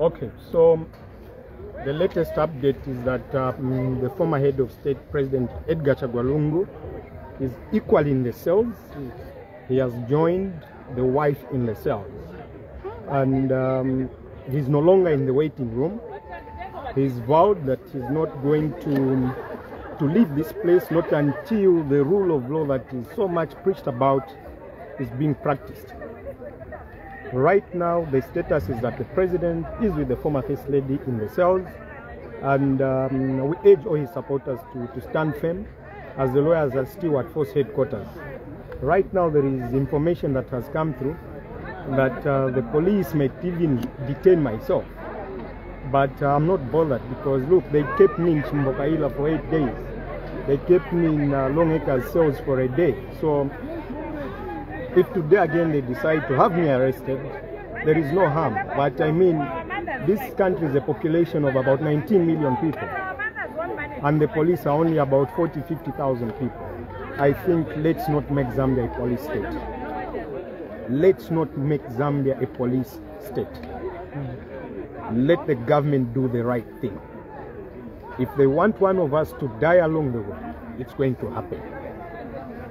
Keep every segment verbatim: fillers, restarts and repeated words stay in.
Okay, so the latest update is that um, the former head of state, President Edgar Chagwa Lungu, is equally in the cells. He has joined the wife in the cells, and um, he's no longer in the waiting room. He's vowed that he's not going to to leave this place, not until the rule of law that is so much preached about is being practiced. Right now, the status is that the president is with the former First Lady in the cells, and um, we urge all his supporters to, to stand firm, as the lawyers are still at force headquarters. Right now, there is information that has come through that uh, the police may even detain myself, but uh, I'm not bothered, because look, they kept me in Chimbokaila for eight days. They kept me in uh, Long Acres cells for a day. So if today again they decide to have me arrested, there is no harm. But I mean, this country is a population of about nineteen million people, and the police are only about forty, fifty thousand people. I think let's not make Zambia a police state. Let's not make Zambia a police state. Mm. Let the government do the right thing. If they want one of us to die along the way, it's going to happen.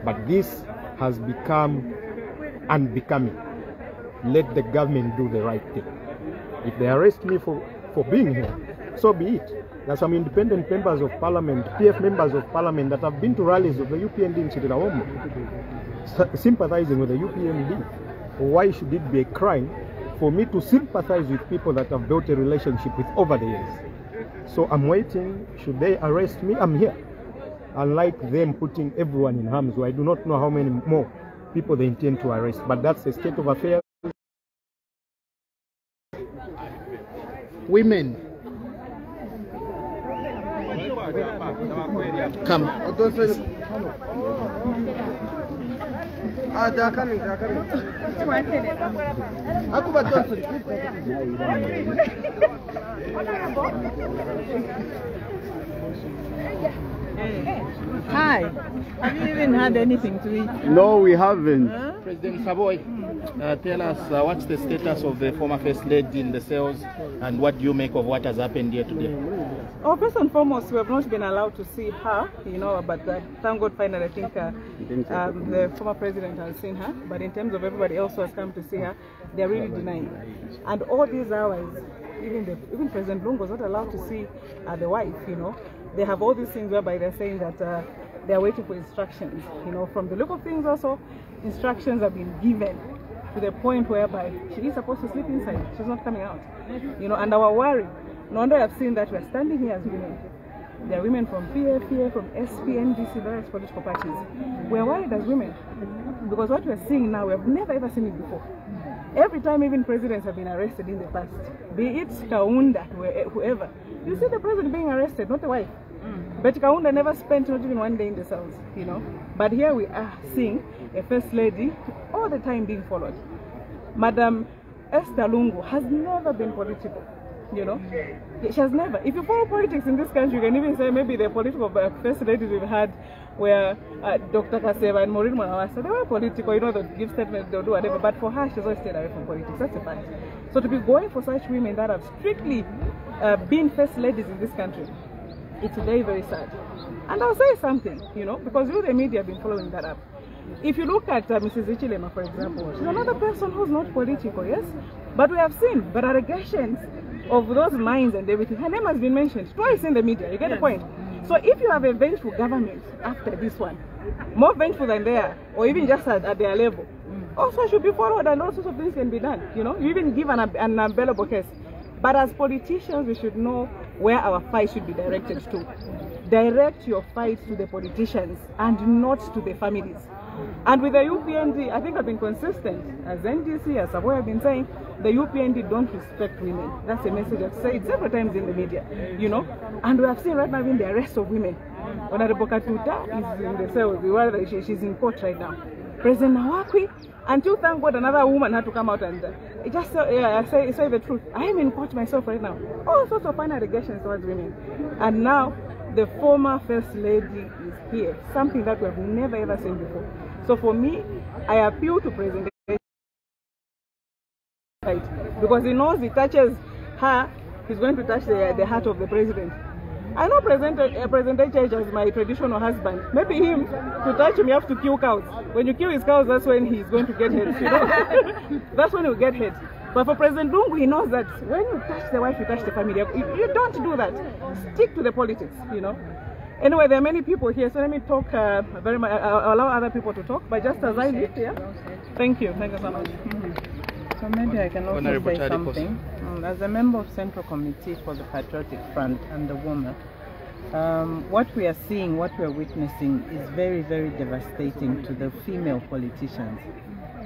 But this has become unbecoming. Let the government do the right thing. If they arrest me for, for being here, so be it. There are some independent members of parliament, P F members of parliament, that have been to rallies of the U P N D in Chirilawomo, sympathizing with the U P N D. Why should it be a crime for me to sympathize with people that I've built a relationship with over the years? So I'm waiting. Should they arrest me, I'm here. Unlike them putting everyone in harm's way, I do not know how many more people they intend to arrest, but that's the state of affairs. Women, come. Ah, they are coming, they are coming. Hi, have you even had anything to eat? No, we haven't. Huh? President Saboi, uh, tell us uh, what's the status of the former First Lady in the cells, and what do you make of what has happened here today? Oh, first and foremost, we have not been allowed to see her, you know, but uh, thank God finally, I think uh, um, the former president has seen her, but in terms of everybody else who has come to see her, they're really denying. And all these hours, even, the, even President Lungu was not allowed to see uh, the wife, you know. They have all these things whereby they're saying that uh, they're waiting for instructions. You know, from the look of things also, instructions have been given to the point whereby she is supposed to sleep inside. She's not coming out. You know, and our worry, no wonder I've seen that we're standing here as women. There are women from P F, P F, from S P, N D C, various political parties. We're worried as women because what we're seeing now, we've never ever seen it before. Every time even presidents have been arrested in the past, be it Kaunda, whoever, you see the president being arrested, not the wife. Mm. But Kaunda never spent not even one day in the cells, you know. But here we are seeing a First Lady all the time being followed. Madam Esther Lungu has never been political, you know. She has never. If you follow politics in this country, you can even say maybe the political First Ladies we've had where uh, Doctor Kaseva and Maureen Manawasa, they were political, you know, they'll give statements, they'll do whatever, but for her, she's always stayed away from politics. That's a fact. So to be going for such women that have strictly uh, been First Ladies in this country, it's very, very sad. And I'll say something, you know, because you, the media, have been following that up. If you look at uh, Missus Hichilema, for example, she's another person who's not political, yes? But we have seen, but allegations of those mines and everything, her name has been mentioned twice in the media, you get the point? So if you have a vengeful government after this one, more vengeful than they are, or even just at, at their level, also should be followed and all sorts of things can be done. You know, you even give an, an unbearable case. But as politicians, we should know where our fight should be directed to. Direct your fight to the politicians and not to the families. And with the U P N D, I think I've been consistent. As N D C, as Saboi have been saying, the U P N D don't respect women. That's a message I've said several times in the media, you know. And we have seen right now even the arrest of women. Honorable Katuta is in the cells, she's in court right now. President Nawakwi, until thank God another woman had to come out and uh, just uh, yeah, say, say the truth. I am in court myself right now. All sorts of fine allegations towards women. And now the former First Lady is here, something that we have never ever seen before. So for me, I appeal to President, because he knows he touches her, he's going to touch the, the heart of the president. I know President uh, President H H as my traditional husband. Maybe him, to touch him, you have to kill cows. When you kill his cows, that's when he's going to get hit. You know? That's when he'll get hit. But for President Lungu, he knows that when you touch the wife, you touch the family. You, you don't do that. Stick to the politics, you know. Anyway, there are many people here, so let me talk uh, very much. I'll allow other people to talk, but just as I did, yeah. Thank you. Thank you so much. Mm-hmm. So maybe I can also Honorable say something. As a member of Central Committee for the Patriotic Front and the woman, um, what we are seeing, what we are witnessing is very, very devastating to the female politicians.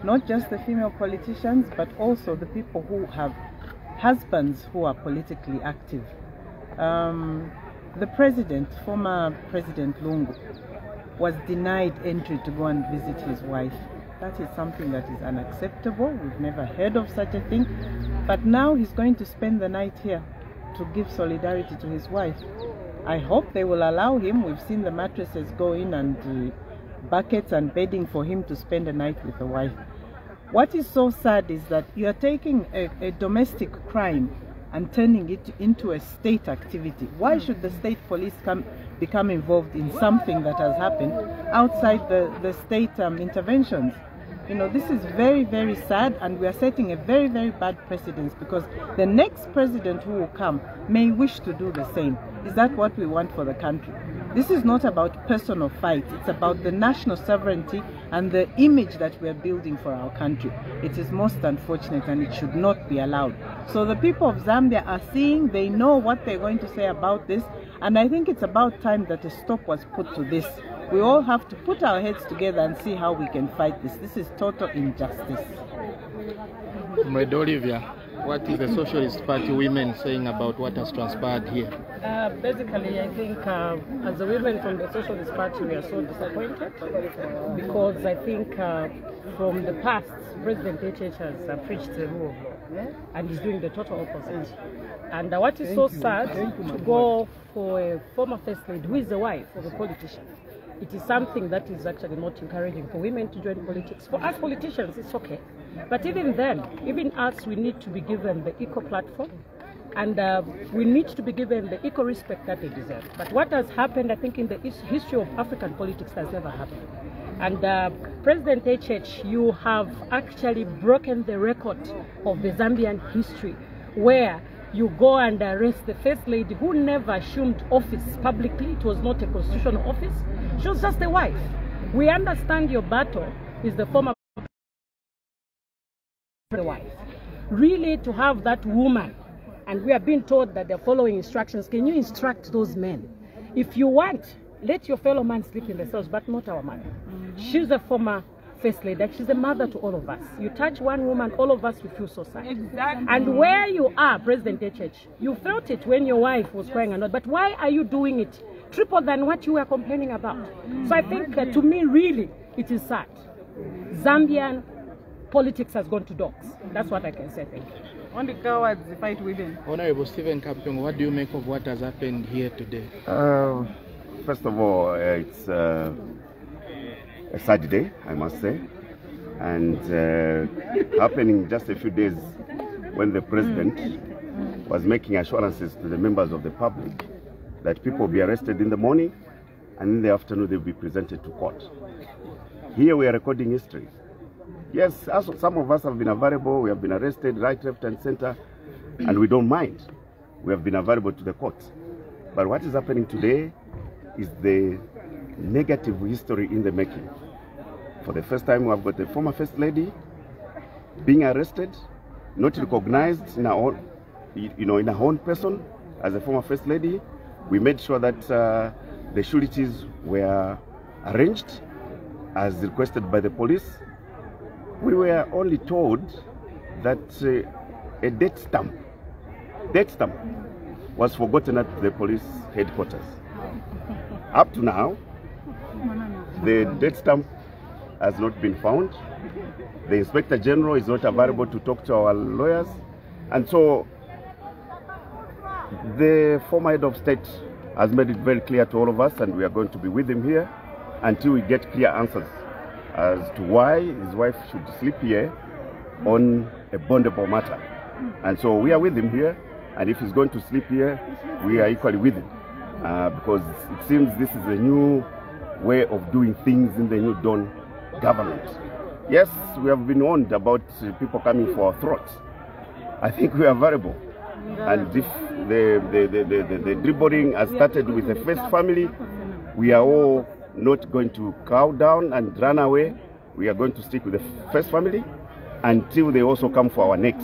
Not just the female politicians, but also the people who have husbands who are politically active. Um, the president, former President Lungu, was denied entry to go and visit his wife. That is something that is unacceptable. We've never heard of such a thing. But now he's going to spend the night here to give solidarity to his wife. I hope they will allow him. We've seen the mattresses go in and uh, buckets and bedding for him to spend the night with the wife. What is so sad is that you are taking a, a domestic crime and turning it into a state activity. Why should the state police come, become involved in something that has happened outside the, the state um, interventions? You know, this is very, very sad, and we are setting a very, very bad precedent, because the next president who will come may wish to do the same. Is that what we want for the country? This is not about personal fights. It's about the national sovereignty and the image that we are building for our country. It is most unfortunate, and it should not be allowed. So the people of Zambia are seeing, they know what they're going to say about this, and I think it's about time that a stop was put to this. We all have to put our heads together and see how we can fight this. This is total injustice. Comrade Olivia, what is the Socialist Party women saying about what has transpired here? Uh, basically, I think uh, as the women from the Socialist Party, we are so disappointed, because I think uh, from the past, President H H has uh, preached the rule, and he's doing the total opposite. And uh, what is so sad, to go for a former first lady who is the wife of a politician. It is something that is actually not encouraging for women to join politics. For us politicians, it's okay. But even then, even us, we need to be given the equal platform, and uh, we need to be given the equal respect that they deserve. But what has happened, I think, in the history of African politics has never happened. And uh, President H H, you have actually broken the record of the Zambian history, where you go and arrest the first lady who never assumed office publicly. It was not a constitutional office. She was just a wife. We understand your battle is the former wife. Really, to have that woman, and we are being told that they're following instructions. Can you instruct those men? If you want, let your fellow man sleep in the cells, but not our mother. Mm-hmm. She's a former first lady. She's a mother to all of us. You touch one woman, all of us, we feel so sad. Exactly. And where you are, President H H, you felt it when your wife was crying and not. But why are you doing it triple than what you were complaining about? Mm-hmm. So I think uh, to me, really, it is sad. Zambian politics has gone to dogs. That's what I can say. Thank you. Only cowards fight women. Honorable Stephen Kampyongo, what do you make of what has happened here today? Uh, first of all, uh, it's uh, a sad day, I must say. And uh, happening just a few days when the president mm. was making assurances to the members of the public that people will be arrested in the morning, and in the afternoon they will be presented to court. Here we are recording history. Yes, also some of us have been available, we have been arrested right, left and center, and we don't mind. We have been available to the courts. But what is happening today is the negative history in the making. For the first time, we have got the former First Lady being arrested, not recognized in her own, you know, in her own person as a former First Lady. We made sure that uh, the sureties were arranged as requested by the police. We were only told that uh, a date stamp, date stamp was forgotten at the police headquarters. Up to now, the date stamp has not been found. The Inspector General is not available to talk to our lawyers. And so the former head of state has made it very clear to all of us, and we are going to be with him here until we get clear answers as to why his wife should sleep here on a bondable matter. And so we are with him here And if he's going to sleep here, we are equally with him. Uh, because it seems this is a new way of doing things in the New Dawn government. Yes, we have been warned about people coming for our throats. I think we are variable. And if the, the, the, the, the, the dribbling has started with the first family, we are all not going to cow down and run away. We are going to stick with the first family until they also come for our necks,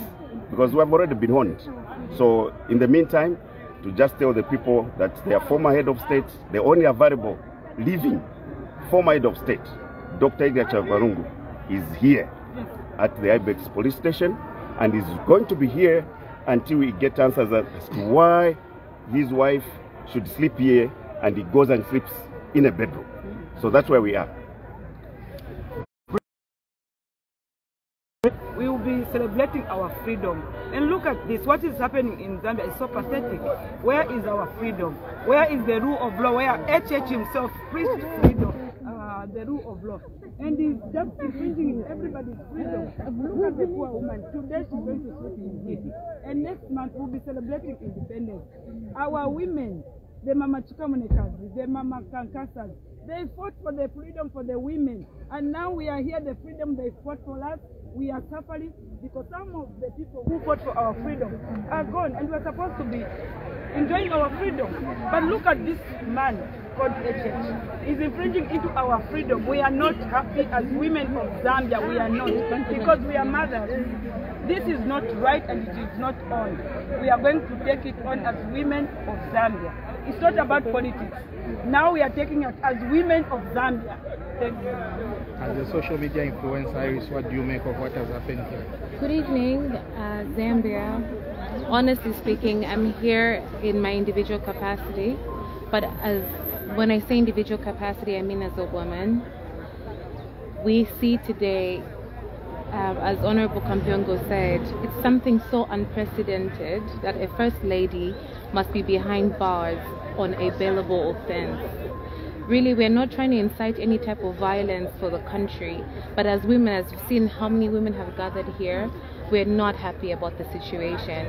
because we have already been warned. So in the meantime, to just tell the people that their former head of state, the only available living former head of state, Doctor Edgar Chagwa Lungu, is here at the I BEX police station and is going to be here until we get answers as to why his wife should sleep here and he goes and sleeps in a bedroom. So that's where we are. We will be celebrating our freedom. And look at this, what is happening in Zambia is so pathetic. Where is our freedom? Where is the rule of law? Where H H himself preached freedom, uh, the rule of law? And he's just infringing in everybody's freedom. Look at the poor woman. Today she's going to sleep in here. And next month we'll be celebrating independence. Our women, the Mama Chikamunikas, the Mama Kankasas, they fought for the freedom for the women. And now we are here, the freedom they fought for us. We are suffering because some of the people who fought for our freedom are gone, and we are supposed to be enjoying our freedom. But look at this man called H H. He's infringing into our freedom. We are not happy as women of Zambia. We are not, because we are mothers. This is not right and it is not on. We are going to take it on as women of Zambia. It's not about politics. Now we are taking it as women of Zambia. Thank you. As a social media influencer, Iris, what do you make of what has happened here? Good evening, uh, Zambia. Honestly speaking, I'm here in my individual capacity, but as when I say individual capacity, I mean as a woman. We see today, uh, as Honorable Kampyongo said, it's something so unprecedented that a First Lady must be behind bars on a bailable offense. Really, we're not trying to incite any type of violence for the country, but as women, as we've seen how many women have gathered here, we're not happy about the situation.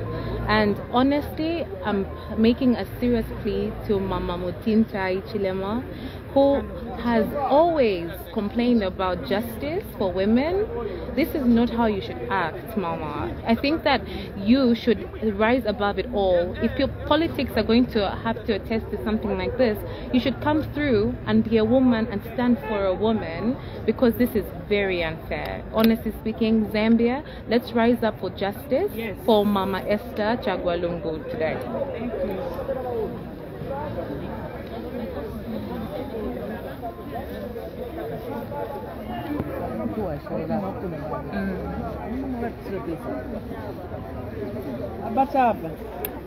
And honestly, I'm making a serious plea to Mama Mutinta Hichilema, who has always complained about justice for women. This is not how you should act, Mama. I think that you should rise above it all. If your politics are going to have to attest to something like this, you should come through and be a woman and stand for a woman, because this is very unfair. Honestly speaking, Zambia, let's rise up for justice, yes, for Mama Esther Chagwa Lungu today. Thank you. Mm.